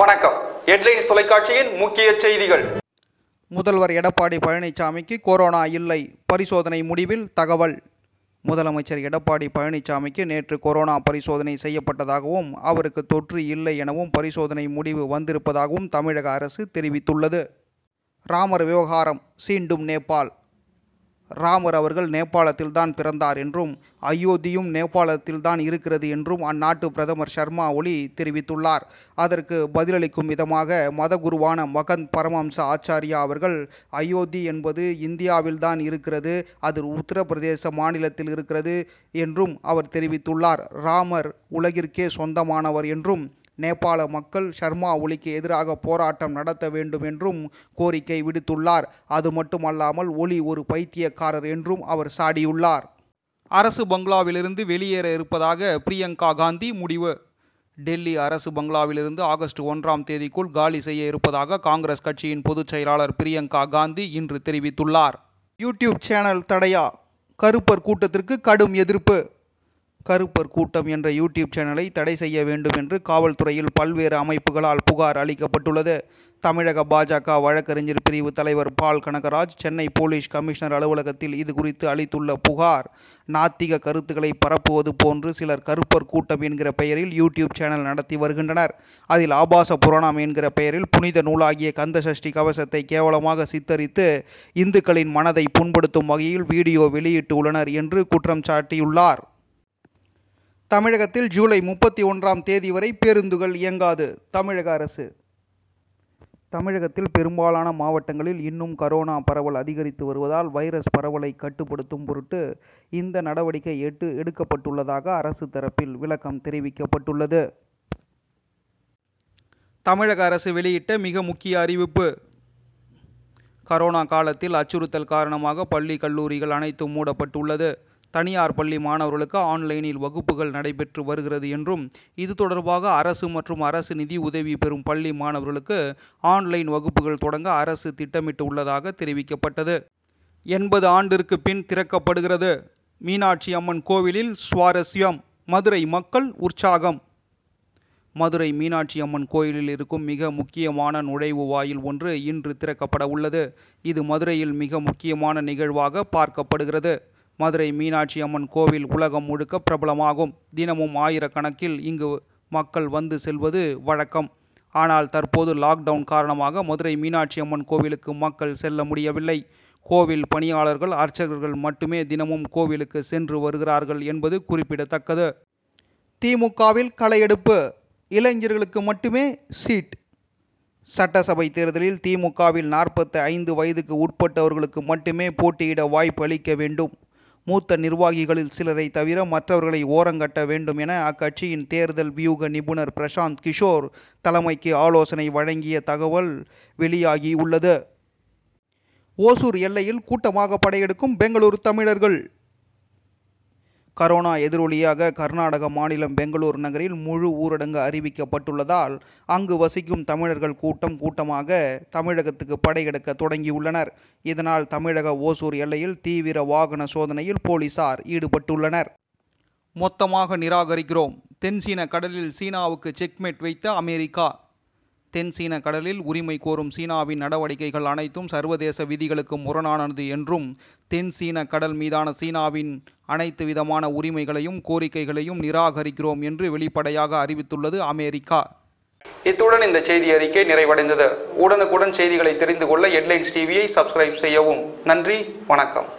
வணக்கம். ஹெட்லைன்ஸ் தொலைக்காட்சியின் முக்கிய செய்திகள். முதல்வர் எடப்பாடி பழனிசாமிக்கு கொரோனா இல்லை, பரிசோதனை முடிவில் தகவல். முதலமைச்சர் எடப்பாடி பழனிசாமிக்கு நேற்று கொரோனா பரிசோதனை செய்யப்பட்டதாகவும் அவருக்கு தொற்று இல்லை எனவும் பரிசோதனை முடிவு வந்திருப்பதாகவும் தமிழக அரசு தெரிவித்துள்ளது. ராமர் விவகாரம் சீண்டும் நேபாள். ராமர் அவர்கள் நேபாளத்தில்தான் பிறந்தார் என்றும் அயோத்தியும் நேபாளத்தில்தான் இருக்கிறது என்றும் அந்நாட்டு பிரதமர் சர்மா ஒலி தெரிவித்துள்ளார். அதற்கு பதிலளிக்கும் விதமாக மதகுருவான மகந்த் பரமஹம்ச ஆச்சாரியா அவர்கள், அயோத்தி என்பது இந்தியாவில்தான் இருக்கிறது, அது உத்தரப்பிரதேச மாநிலத்தில் இருக்கிறது என்றும் அவர் தெரிவித்துள்ளார். ராமர் உலகிற்கே சொந்தமானவர் என்றும் நேபாள மக்கள் சர்மா ஒலிக்கு எதிராக போராட்டம் நடத்த வேண்டும் என்றும் கோரிக்கை விடுத்துள்ளார். அது மட்டுமல்லாமல் ஒலி ஒரு பைத்தியக்காரர் என்றும் அவர் சாடியுள்ளார். அரசு பங்களாவிலிருந்து வெளியேற இருப்பதாக பிரியங்கா காந்தி முடிவு. டெல்லி அரசு பங்களாவிலிருந்து ஆகஸ்ட் 1ஆம் தேதிக்குள் காலி செய்ய இருப்பதாக காங்கிரஸ் கட்சியின் பொதுச் செயலாளர் பிரியங்கா காந்தி இன்று தெரிவித்துள்ளார். யூடியூப் சேனல் தடையா? கருப்பர் கூட்டத்திற்கு கடும் எதிர்ப்பு. கருப்பர் கூட்டம் என்ற யூடியூப் சேனலை தடை செய்ய வேண்டும் என்று காவல்துறையில் பல்வேறு அமைப்புகளால் புகார் அளிக்கப்பட்டுள்ளது. தமிழக பாஜக வழக்கறிஞர் பிரிவு தலைவர் Paul Kanagaraj Chennai police commissioner அலுவலகத்தில் இது குறித்து அளித்துள்ள புகார், நாத்திக கருத்துக்களை பரப்புவது போன்று சிலர் கருப்பர் கூட்டம் என்கிற பெயரில் யூடியூப் சேனல் நடத்தி வருகின்றனர். அதில் ஆபாச புராணம் என்கிற பெயரில் புனித நூலாகிய கந்த சஷ்டி கவசத்தை கேவலமாக சித்தரித்து இந்துக்களின் மனதை புண்படுத்தும் வகையில் வீடியோ வெளியிட்டுள்ளனர் என்று குற்றம் சாட்டியுள்ளார். தமிழகத்தில் ஜூலை 31ஆம் தேதி வரை பேருந்துகள் இயங்காது. தமிழக அரசு. தமிழகத்தில் பெரும்பாலான மாவட்டங்களில் இன்னும் கரோனா பரவல் அதிகரித்து வருவதால் வைரஸ் பரவலை கட்டுப்படுத்தும் பொருட்டு இந்த நடவடிக்கை எடுக்கப்பட்டுள்ளதாக அரசு தரப்பில் விளக்கம் தெரிவிக்கப்பட்டுள்ளது. தமிழக அரசு வெளியிட்ட மிக முக்கிய அறிவிப்பு. கரோனா காலத்தில் அச்சுறுத்தல் காரணமாக பள்ளி கல்லூரிகள் அனைத்தும் மூடப்பட்டுள்ளது. தனியார் பள்ளி மாணவர்களுக்கு ஆன்லைனில் வகுப்புகள் நடைபெற்று வருகிறது என்றும், இது தொடர்பாக அரசு மற்றும் அரசு நிதி உதவி பெறும் பள்ளி மாணவர்களுக்கு ஆன்லைன் வகுப்புகள் தொடங்க அரசு திட்டமிட்டு உள்ளதாக தெரிவிக்கப்பட்டது. 80 ஆண்டிற்கு பின் திறக்கப்படுகிறது மீனாட்சி அம்மன் கோவிலில் சுவாரஸ்யம். மதுரை மக்கள் உற்சாகம். மதுரை மீனாட்சி அம்மன் கோயிலில் இருக்கும் மிக முக்கியமான நுழைவு வாயில் ஒன்று இன்று திறக்கப்பட உள்ளது. இது மதுரையில் மிக முக்கியமான நிகழ்வாக பார்க்கப்படுகிறது. மதுரை மீனாட்சி அம்மன் கோவில் உலகம் முழுக்க பிரபலமாகும். தினமும் ஆயிரக்கணக்கில் இங்கு மக்கள் வந்து செல்வது வழக்கம். ஆனால் தற்போது லாக்டவுன் காரணமாக மதுரை மீனாட்சி அம்மன் கோவிலுக்கு மக்கள் செல்ல முடியவில்லை. கோவில் பணியாளர்கள், அர்ச்சகர்கள் மட்டுமே தினமும் கோவிலுக்கு சென்று வருகிறார்கள் என்பது குறிப்பிடத்தக்கது. திமுகவில் களையெடுப்பு. இளைஞர்களுக்கு மட்டுமே சீட். சட்டசபை தேர்தலில் திமுகவில் 45 வயதுக்கு உட்பட்டவர்களுக்கு மட்டுமே போட்டியிட வாய்ப்பு அளிக்க வேண்டும். மூத்த நிர்வாகிகளில் சிலரை தவிர மற்றவர்களை ஓரங்கட்ட வேண்டும் என அக்கட்சியின் தேர்தல் வியூக நிபுணர் பிரசாந்த் கிஷோர் தலைமைக்கு ஆலோசனை வழங்கிய தகவல் வெளியாகியுள்ளது. ஓசூர் எல்லையில் கூட்டமாக படையெடுக்கும் பெங்களூரு தமிழர்கள். கரோனா எதிரொலியாக கர்நாடக மாநிலம் பெங்களூர் நகரில் முழு ஊரடங்கு அறிவிக்கப்பட்டுள்ளதால் அங்கு வசிக்கும் தமிழர்கள் கூட்டமாக தமிழகத்துக்கு படையெடுக்க தொடங்கியுள்ளனர். இதனால் தமிழக ஓசூர் எல்லையில் தீவிர வாகன சோதனையில் போலீசார் ஈடுபட்டுள்ளனர். மொத்தமாக நிராகரிக்கிறோம். தென்சீன கடலில் சீனாவுக்கு செக்மேட் வைத்த அமெரிக்கா. தென்சீன கடலில் உரிமை கோரும் சீனாவின் நடவடிக்கைகள் அனைத்தும் சர்வதேச விதிகளுக்கு முரணானது என்றும், தென்சீன கடல் மீதான சீனாவின் அனைத்து விதமான உரிமைகளையும் கோரிக்கைகளையும் நிராகரிக்கிறோம் என்று வெளிப்படையாக அறிவித்துள்ளது அமெரிக்கா. இத்துடன் இந்த செய்தி அறிக்கை நிறைவடைந்தது. உடனுக்குடன் செய்திகளை தெரிந்து கொள்ள ஹெட்லைன்ஸ் டிவியை சப்ஸ்கிரைப் செய்யவும். நன்றி, வணக்கம்.